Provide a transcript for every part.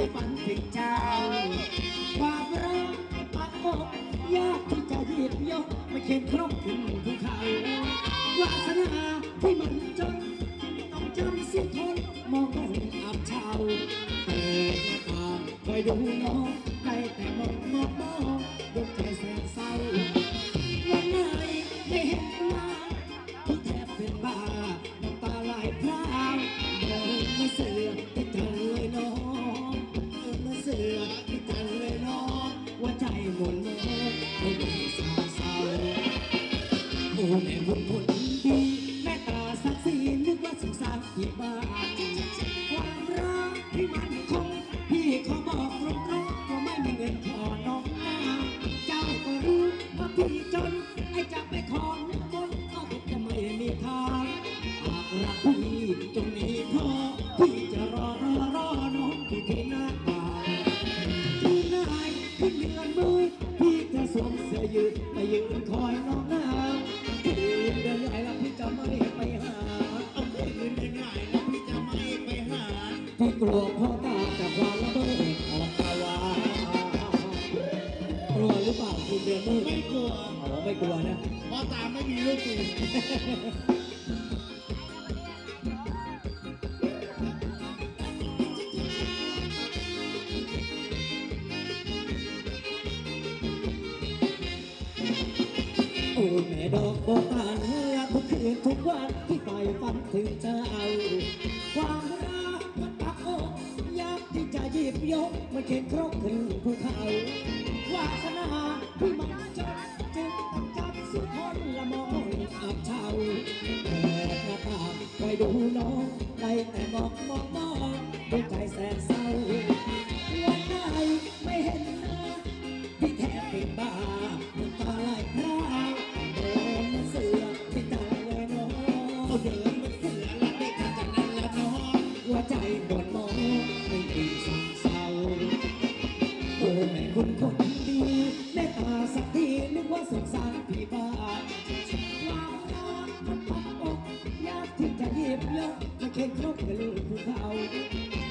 มันผิดทางความรักปัดอกยากที่จะหยิบยกมาเขียนครบถึงทุกเขาวาสนาที่มันจนต้องจำสิ้นทนมองก็เห็นอับเฉาแต่ตาคอยดูน้องได้แต่มองมองมองดวงใจแสนเศร้าวันไหนไม่เห็นมาทุกแทบเป็นบ้าน้ำตาไหลพราวมองไม่เสื่อมที่เธอเลยน้องไม่เสื่อมที่เธอเลยน้องว่าใจหมดเลยไม่ได้สาเศร้าโอ้แม่บุญผลดีแม่ตาสักสีนึกว่าสงสารอีกบ้างความรักที่มันคงพี่ขอบอกตรงๆว่าไม่มีเงินขอน้องมาเจ้าก็รู้ว่าพี่จนไอ้จะไปขอเงินก็จะไม่มีทางหากรักพี่จงหนีพอพี่จะรอน้องอยู่ที่หน้าบ้านที่ไหนขึ้นเดือนมือพี่จะสวมเสื้อยืดไปยืนคอยน้องหน้าคืนเดือนไหนแล้วพี่จะไม่ไปหาเอาคืนเดือนไหนแล้วพี่จะไม่ไปหาพี่กลัวพ่อตาจากความละเมิดของตาวากลัวหรือเปล่าคืนเดือนมือไม่กลัวไม่กลัวนะพ่อตาไม่มีลูกคุณโอ้แม่ดอกบัวบานเฮือกทุกคืนทุกวันที่ไปฝันถึงเธอเอาความรักมันปักอกยากที่จะหยิบยกมันเข็นครกถึงภูเขาวาสนาที่มันจนจึงต้องจำสุดทนละมองอับเฉาแต่หน้าตาคอยดูน้องในแต่มองด้วยใจแสนเศร้าวันไหนไม่เห็นหน้าพี่แทบเป็นบ้าตาไหลพราวเดินมาเสือที่ตาเลยน้องเดินมาเสือแล้วไม่ทันจากนั้นแล้วน้องหัวใจโดนมองไม่มีสังเศร้าโอ้แม่คุณคนดีแม่ตาสักทีนึกว่าสงสารพี่บ้าความรักมันพักอกยากที่จะหยิบยกมาเข็นครกกับลูกผู้เฒ่า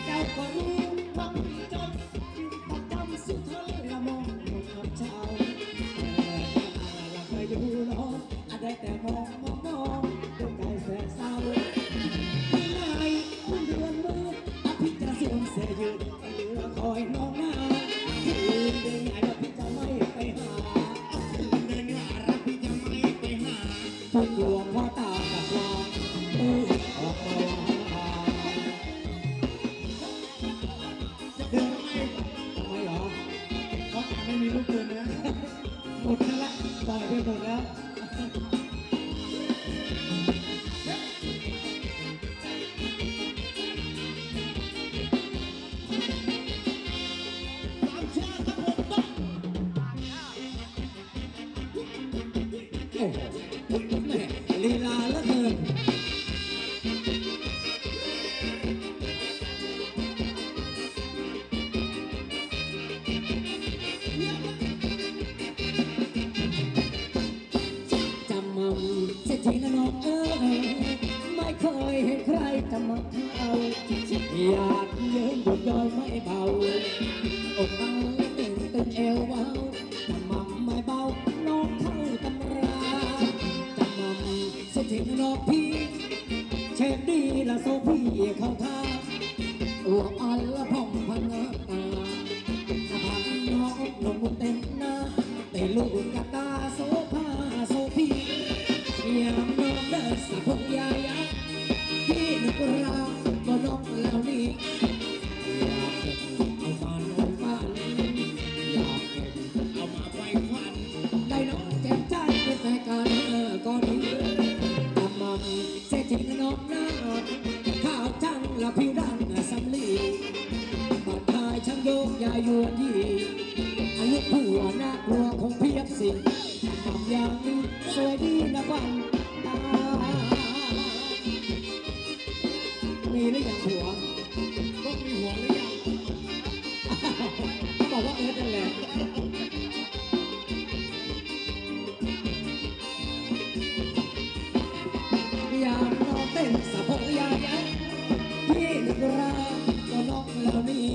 เจ้าก็รู้ความจนจึงต้องจำสุดทนละมองกับเจ้าอยู่น้องได้แต่มองดวงใจแสนเศร้าไม่ไหวมันเดือนมืดพี่จะสวมเสื้อยืดไปเหลือคอยน้องหน้าคืนเดือนไหนแล้วพี่จะไม่ไปหาคืนเดือนไหนแล้วพี่จะไม่ไปหาทุกดวงพ่อตากับลองออกมาเดินไม่หรอพ่อตาไม่มีลูกเดือนนะหมดแล้วปล่อยไปหมดแล้วโอ้โหแม่ลีลาละเกินจำมั่งเสียทีละน้องเอ๋ยไม่เคยเห็นใครจำมั่งเอาอยากเยือนบนดอยไม่เบาอกเบาตึงเอวเบาจำมั่งไม่เบาน้องเท่าตำราจำมั่งเสียทีละน้องพี่เชฟดีละโซพี่เขาท่าอวบอันละพ่องพันละตาสะพานน้องนมเต็มหน้าแต่ลูกกระตาโซพาโซพี่ยามน้องเดินสะพงยายาพี่นึกราก็น้องแล้วนี่อยู่ดีอายุผัวน่ากลัวคงเพียบสิทำอย่างนี้สวยดีนะวันตามีหรือยังผัวต้องมีหัวหรือยังเขาบอกว่าเอิร์ธนั่นแหละอยากนอนเต้นสะโพกยายักพี่นึกราก็นกเหล่านี้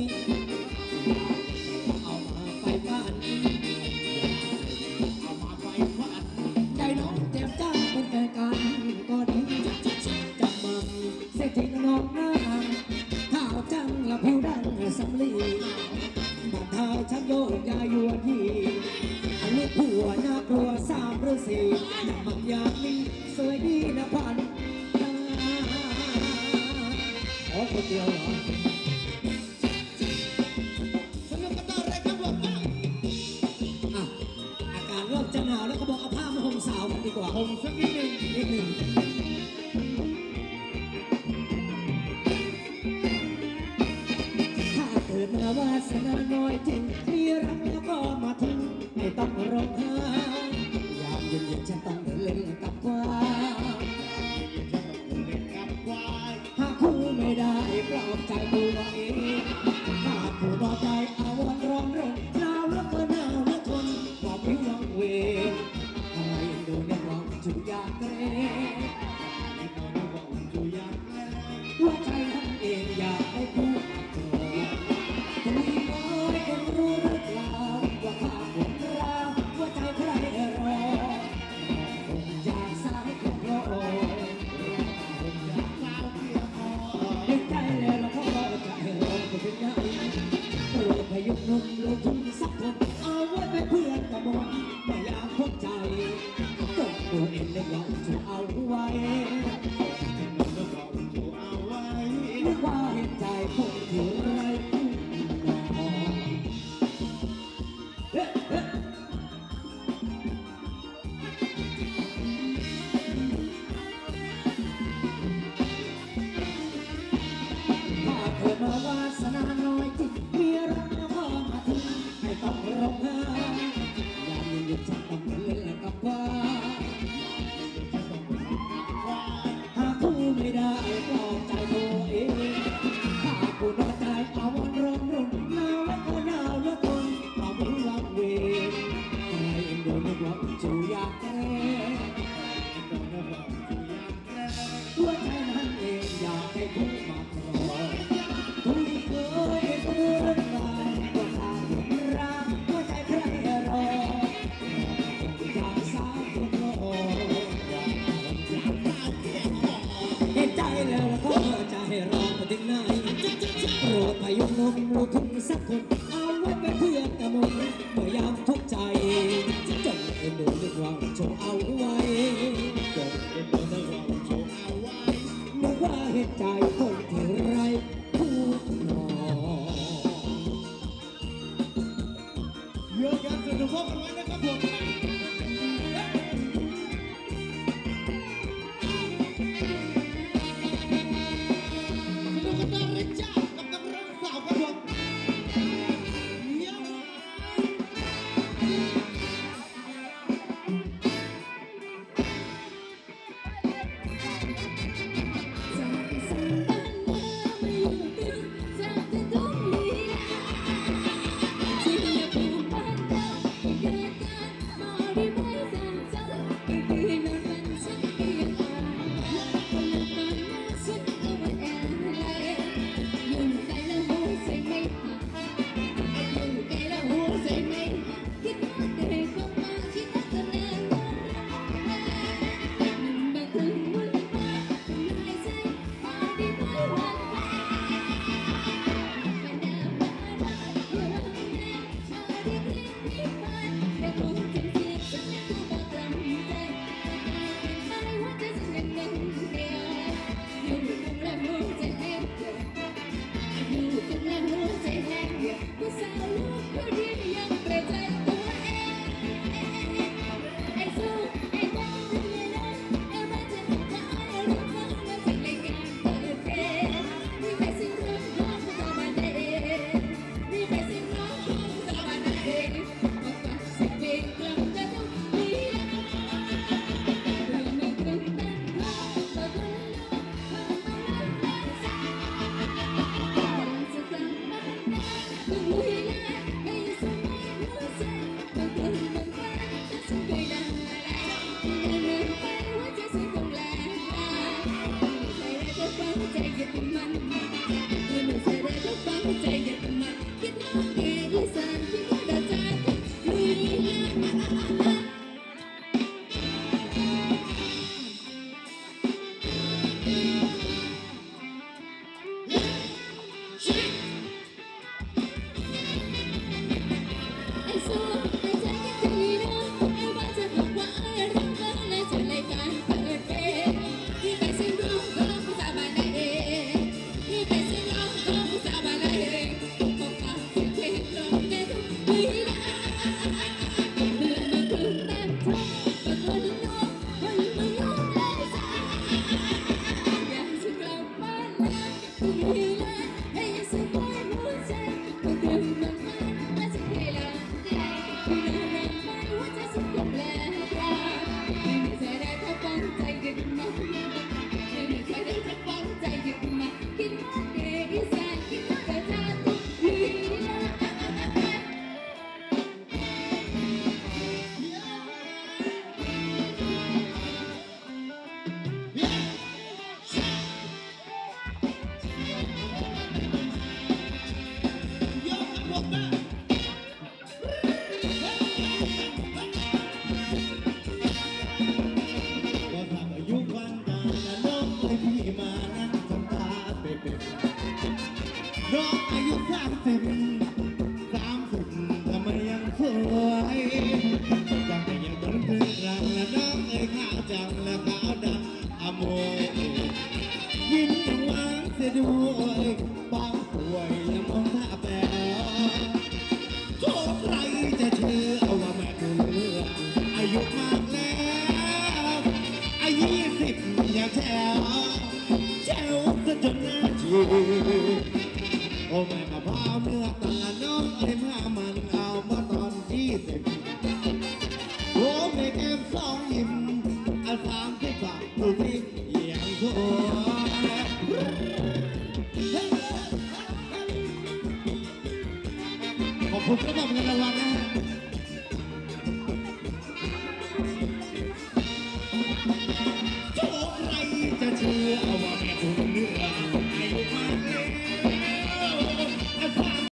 ขอบคุณครับ